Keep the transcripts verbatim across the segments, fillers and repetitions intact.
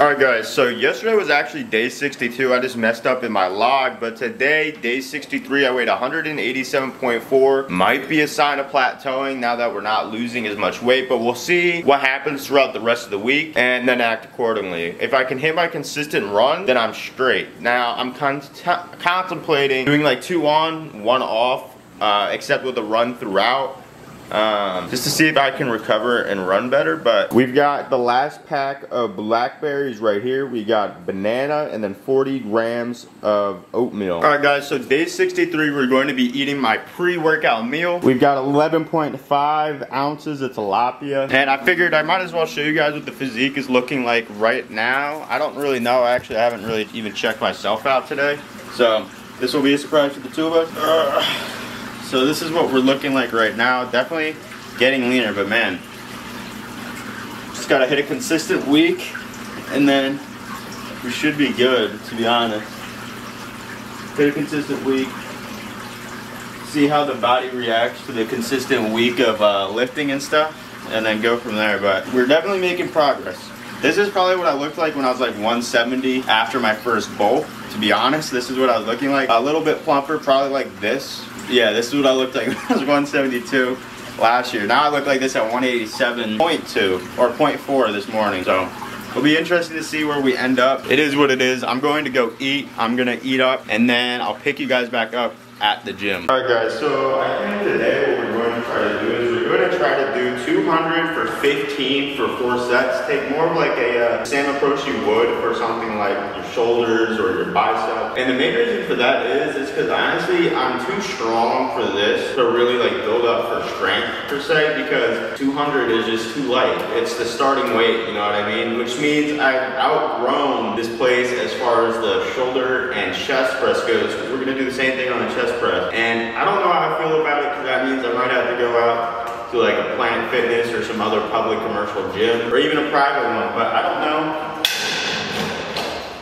Alright guys, so yesterday was actually day sixty-two. I just messed up in my log, but today, day sixty-three, I weighed one eighty-seven point four. Might be a sign of plateauing now that we're not losing as much weight, but we'll see what happens throughout the rest of the week and then act accordingly. If I can hit my consistent run, then I'm straight. Now, I'm con contemplating doing like two on, one off, uh, except with a run throughout. Um, just to see if I can recover and run better, but we've got the last pack of blackberries right here. We got banana and then forty grams of oatmeal. Alright guys, so day sixty-three, we're going to be eating my pre-workout meal. We've got eleven point five ounces of tilapia, and I figured I might as well show you guys what the physique is looking like right now. I don't really know, actually. I haven't really even checked myself out today, so this will be a surprise for the two of us. Ugh. So this is what we're looking like right now. Definitely getting leaner, but man, just gotta hit a consistent week and then we should be good, to be honest. Hit a consistent week, see how the body reacts to the consistent week of uh, lifting and stuff, and then go from there, but we're definitely making progress. This is probably what I looked like when I was like one seventy after my first bulk, to be honest. This is what I was looking like. A little bit plumper, probably like this. Yeah, this is what I looked like when I was one seventy-two last year. Now I look like this at one eighty-seven point two or point four this morning. So it'll be interesting to see where we end up. It is what it is. I'm going to go eat. I'm going to eat up and then I'll pick you guys back up at the gym. Alright guys, so I think today what we're going to try to do is we're going to try to do two hundred for fifteen for four sets. Take more of like a uh, same approach you would for something like your shoulders or your bicep. And the main reason for that is is because honestly I'm too strong for this to really like build up for strength per se, because two hundred is just too light. It's the starting weight, you know what I mean? Which means I've outgrown this place as far as the shoulder and chest press goes. We're going to do the same thing on the chest press. And I don't know how I feel about it, because that means I might have to go out to like a Planet Fitness or some other public commercial gym, or even a private one, but I don't know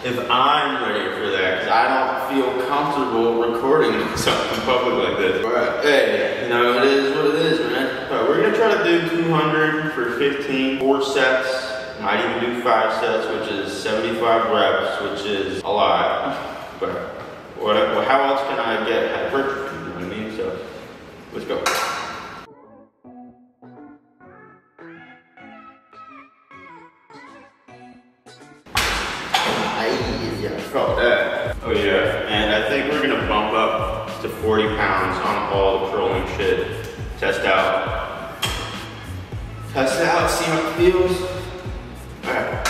if I'm ready for that, because I don't feel comfortable recording something public like this. But hey, you know, it is what it is, man. But we're gonna try to do two hundred for fifteen, four sets, might even do five sets, which is seventy-five reps, which is a lot. But what, how else can I get hypertrophy, you know what I mean? So, let's go. Felt that. Oh yeah, and I think we're gonna bump up to forty pounds on all the curling shit. Test out. Test out, see how it feels. Alright.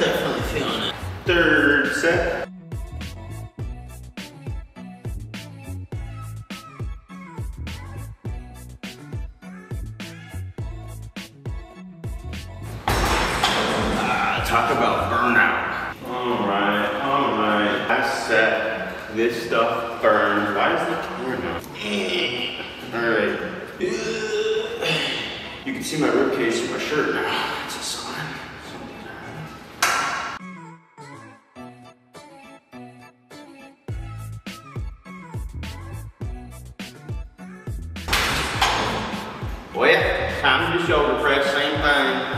Definitely feeling it. Third set. Talk about burnout. Alright, alright. Last set. This stuff burns. Why is the camera now? Alright. You can see my ribcage through my shirt now. It's a sign. Well, yeah. Time to do shoulder press. Same thing.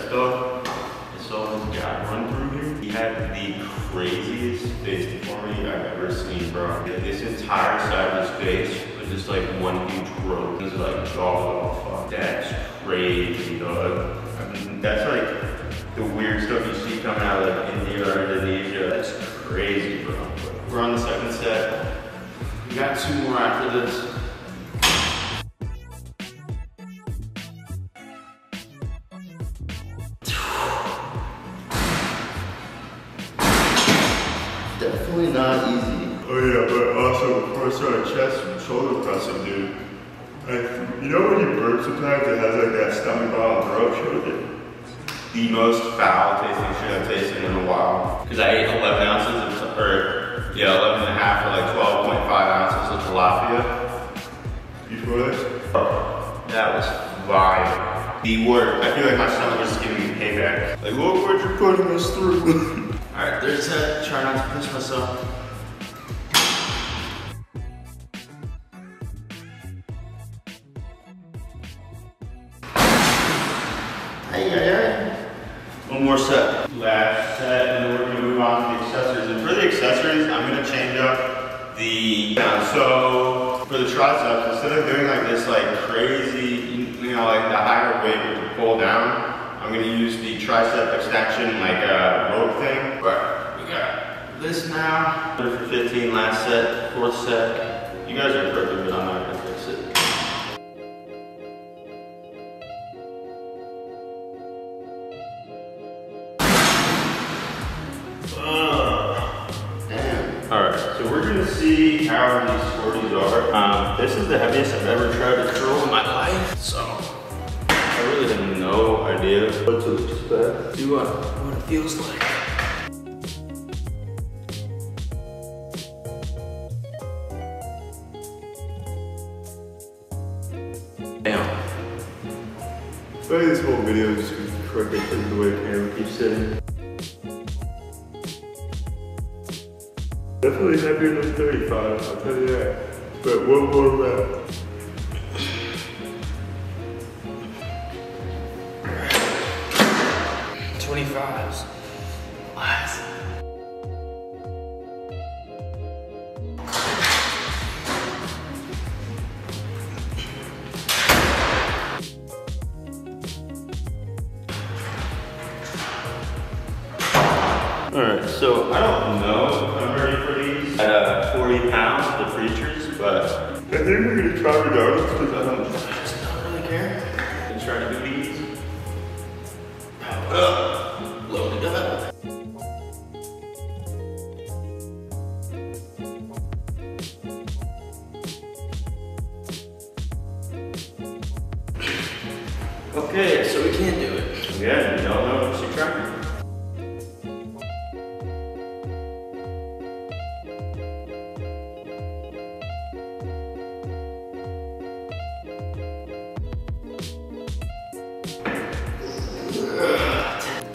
Stuff. I saw this guy run through here. He had the craziest face deformity I've ever seen, bro. This entire side of his face was just like one huge growth. It was like, oh fuck, that's crazy, dog. I mean, that's like the weird stuff you see coming out of like India or Indonesia. That's crazy, bro. We're on the second set. We got two more after this. Definitely not easy. Oh yeah, but also before I started chest and shoulder pressing, dude, I, you know when you burp sometimes it has like that stomach bottle, bro, showed it. The most foul tasting shit I've tasted in a while. Because I ate eleven ounces of, or yeah, eleven and a half or like twelve point five ounces of tilapia. Before this? Oh, that was vile. the work. I feel like my stomach is giving me payback. Like, what were you putting us through? Alright, there's that. Try not to push myself. Hey, hey, hey. One more set. Last set, and then we're gonna move on to the accessories. And for the accessories, I'm gonna change up the down. So for the triceps, instead of doing like this like crazy, you know, like the higher weight with the pull down, I'm gonna use the tricep extension like a rope thing. But we got this now. for fifteen, last set, fourth set. You guys are perfect, but I'm not gonna fix it. Uh, damn. All right, so we're gonna see how these squirties are. Um, this is the heaviest I've ever tried to curl in my life, so. I really have no idea what to expect. See what, what it feels like. Damn. I think this whole video is just crooked because of the way the camera keeps sitting. Definitely heavier than thirty-five, I'll tell you that. But one more rep. twenty-fives. Last. Alright, so I don't know if I'm ready for these at uh, forty pounds, the preachers, but I think we're going to try regardless because I don't, I just don't really care. I'm going to try to do these. Power up. Okay, so we can do it. Yeah, you don't know what you're trying.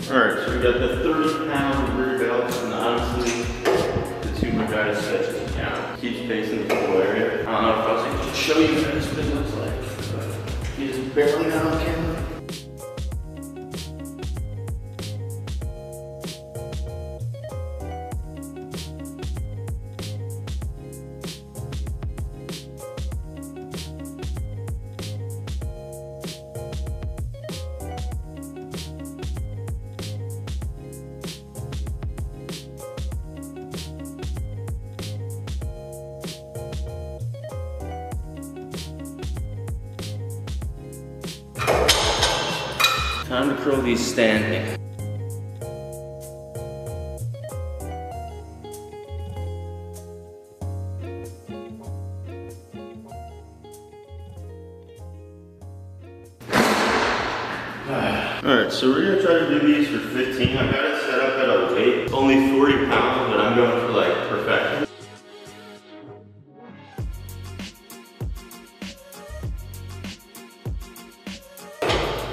Alright, so we got the thirty pound rear belt, and honestly, the two my guys set down. Keeps facing the floor area. I don't know if I was able to show you guys what it looks like, but you just barely got on camera. Time to curl these standing. Alright, so we're gonna try to do these for fifteen. I've got it set up at a weight. It's only forty pounds, but I'm going for like perfection.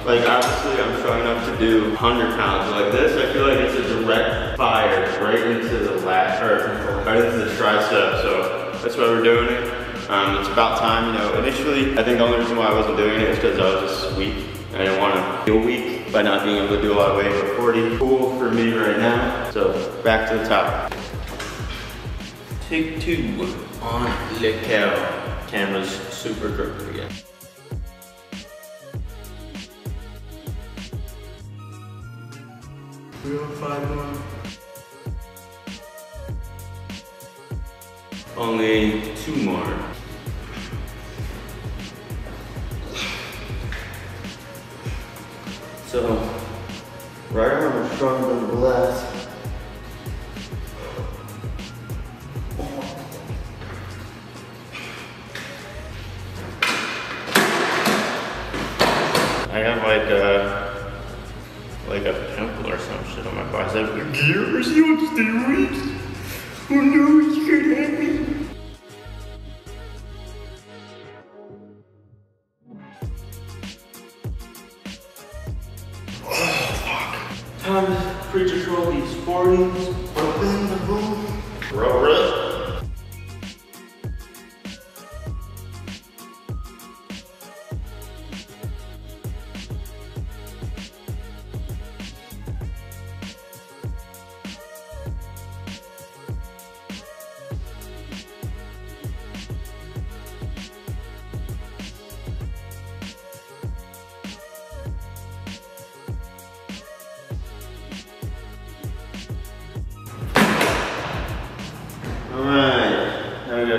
Like, obviously, I'm showing up to do one hundred pounds. Like this, I feel like it's a direct fire right into the lat, or right into the tricep, so that's why we're doing it. Um, it's about time, you know. Initially, I think the only reason why I wasn't doing it is because I was just weak. I didn't want to feel weak by not being able to do a lot of weight for forty. Cool for me right now. So, back to the top. Take two on the cow. Camera's super crooked again. three oh five one. Only two more. So, right arm is stronger than the left. I have like a like a pimple or some shit on my bicep. Gears, you want to stay weak? Oh no, it's gonna happen. Thomas, preachers roll these forties, open the room. Roll it.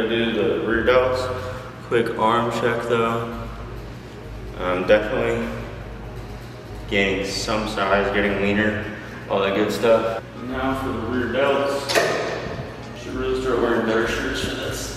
Do the rear delts. Quick arm check though. Um, definitely gaining some size, getting leaner, all that good stuff. Now for the rear delts. Should really start wearing better shirts for this.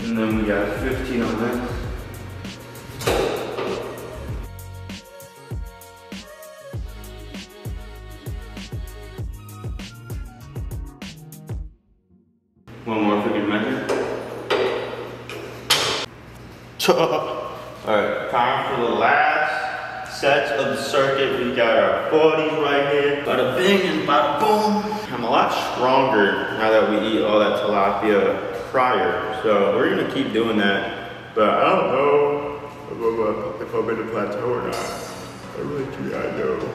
And then we got fifteen on that. One more if we can make it. Alright, time for the last sets of the circuit. We got our forties right here. Bada bing and bada boom. I'm a lot stronger now that we eat all that tilapia prior, so we're gonna keep doing that. But I don't know if I'm in a plateau or not. I really do not know.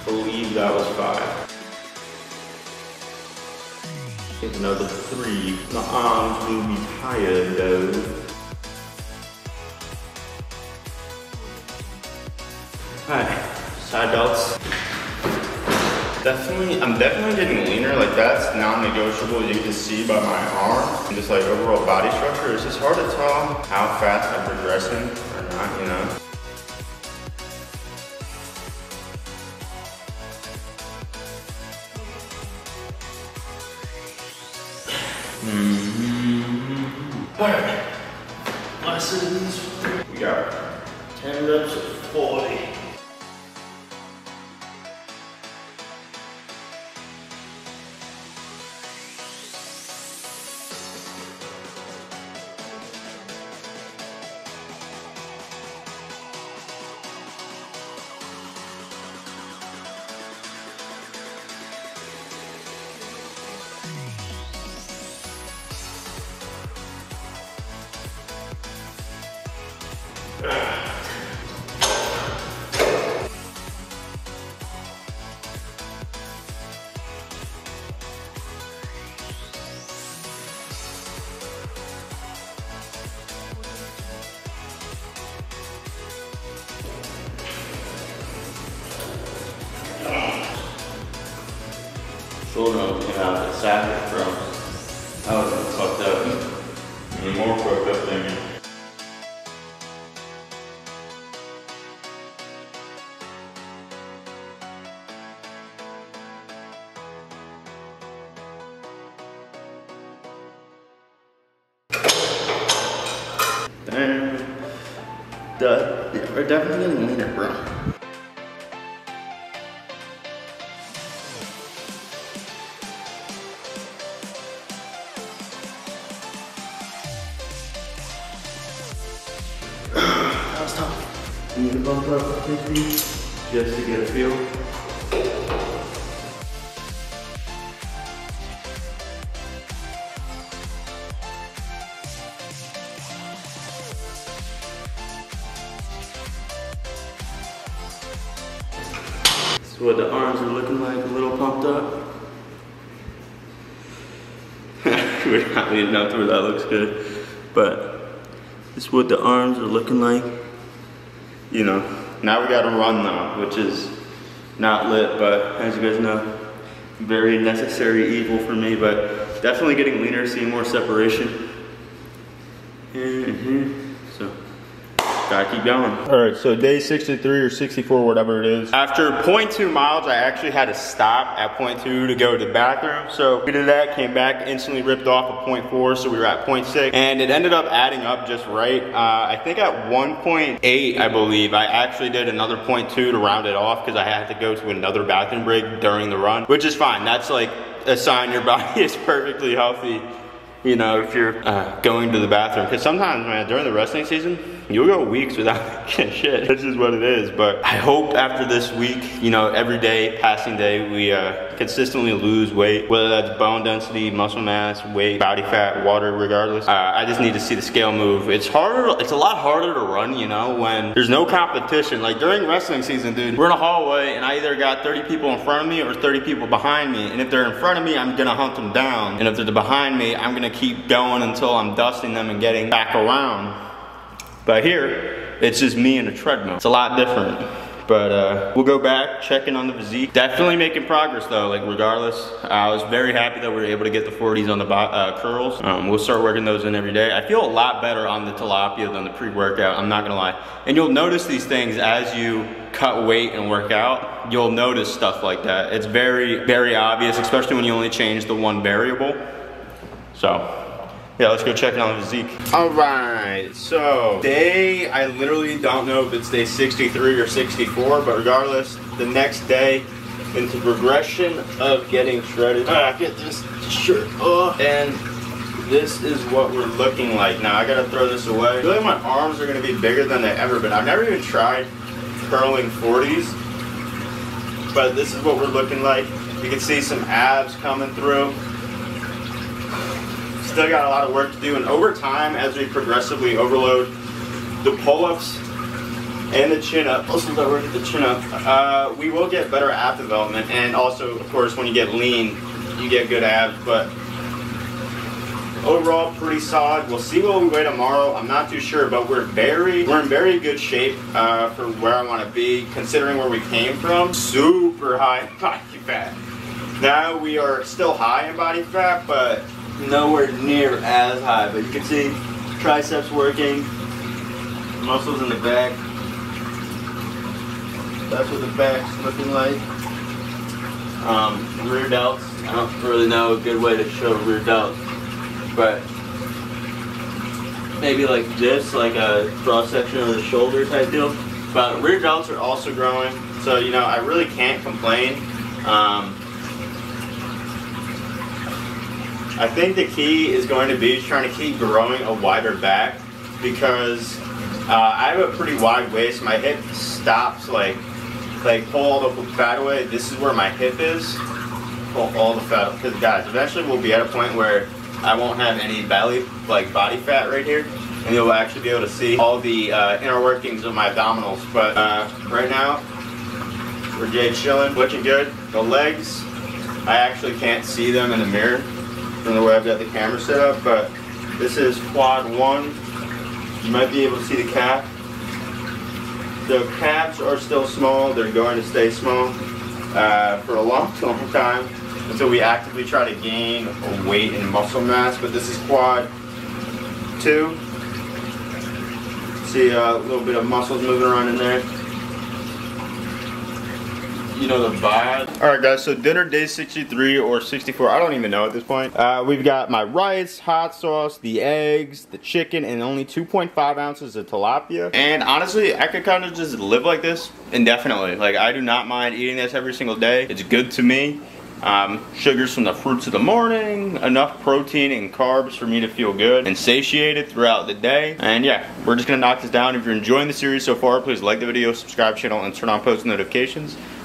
I believe that was five. Another three. The arms will be tired though. Alright, side delts. Definitely, I'm definitely getting leaner. Like that's non-negotiable. You can see by my arm and just like overall body structure. It's just hard to tell how fast I'm progressing or not, you know. Mm-hmm. Alright, last set of these. We got ten reps of forty. Shoulder came out of the sack from. I was fucked up. Even more fucked up than me. Damn. Duh. Yeah, we're definitely gonna need it, bro. That was tough. You need to bump up quickly just to get a feel. What the arms are looking like, a little pumped up. We're not leaning up to where that looks good. But this is what the arms are looking like. You know, now we gotta run though, which is not lit, but as you guys know, very necessary evil for me, but definitely getting leaner, seeing more separation. Mm-hmm. So, gotta keep going. All right, so day sixty-three or sixty-four, whatever it is. After zero point two miles, I actually had to stop at zero point two to go to the bathroom. So we did that, came back, instantly ripped off a zero point four, so we were at zero point six. And it ended up adding up just right. Uh, I think at one point eight, I believe, I actually did another zero point two to round it off because I had to go to another bathroom break during the run, which is fine. That's like a sign your body is perfectly healthy. You know, if you're uh, going to the bathroom. Because sometimes, man, during the wrestling season, you'll go weeks without getting shit. This is what it is. But I hope after this week, you know, every day, passing day, we uh, consistently lose weight. Whether that's bone density, muscle mass, weight, body fat, water, regardless. Uh, I just need to see the scale move. It's harder, it's a lot harder to run, you know, when there's no competition. Like during wrestling season, dude, we're in a hallway and I either got thirty people in front of me or thirty people behind me. And if they're in front of me, I'm gonna hunt them down. And if they're behind me, I'm gonna keep going until I'm dusting them and getting back around. But here, it's just me and a treadmill. It's a lot different. But uh, we'll go back, check in on the physique. Definitely making progress though, like regardless. Uh, I was very happy that we were able to get the forties on the uh, curls. Um, we'll start working those in every day. I feel a lot better on the tilapia than the pre-workout, I'm not gonna lie. And you'll notice these things as you cut weight and work out. You'll notice stuff like that. It's very, very obvious, especially when you only change the one variable. So. Yeah, let's go check in on the physique. All right, so day, I literally don't know if it's day sixty-three or sixty-four, but regardless, the next day into progression of getting shredded. All right, get this shirt off, and this is what we're looking like. Now, I gotta throw this away. I feel like my arms are gonna be bigger than they've ever been. I've never even tried curling forties, but this is what we're looking like. You can see some abs coming through. Still got a lot of work to do, and over time, as we progressively overload the pull-ups and the chin-up, also don't work at the chin-up, uh, we will get better ab development, and also, of course, when you get lean, you get good abs, but overall, pretty solid. We'll see what we weigh tomorrow. I'm not too sure, but we're very, we're in very good shape uh, for where I want to be, considering where we came from. Super high body fat. Now, we are still high in body fat, but nowhere near as high, but you can see triceps working, muscles in the back. That's what the back's looking like. Um, rear delts, I don't really know a good way to show rear delts, but maybe like this, like a cross section of the shoulder type deal. But rear delts are also growing, so you know, I really can't complain. Um, I think the key is going to be trying to keep growing a wider back, because uh, I have a pretty wide waist. My hip stops, like, like pull all the fat away. This is where my hip is. Pull all the fat, because guys, eventually we'll be at a point where I won't have any belly, like body fat right here, and you'll actually be able to see all the uh, inner workings of my abdominals. But uh, right now, we're just chilling, looking good. The legs, I actually can't see them in the mirror. The way I've got the camera set up, but this is quad one. You might be able to see the calf. The calves are still small. They're going to stay small uh, for a long, long time until we actively try to gain weight and muscle mass. But this is quad two. See a little bit of muscles moving around in there. You know the vibe. All right, guys, so dinner day sixty-three or sixty-four, I don't even know at this point. Uh, we've got my rice, hot sauce, the eggs, the chicken, and only two point five ounces of tilapia. And honestly, I could kind of just live like this indefinitely. Like, I do not mind eating this every single day. It's good to me. Um, sugars from the fruits of the morning, enough protein and carbs for me to feel good and satiated throughout the day. And yeah, we're just gonna knock this down. If you're enjoying the series so far, please like the video, subscribe to the channel, and turn on post notifications.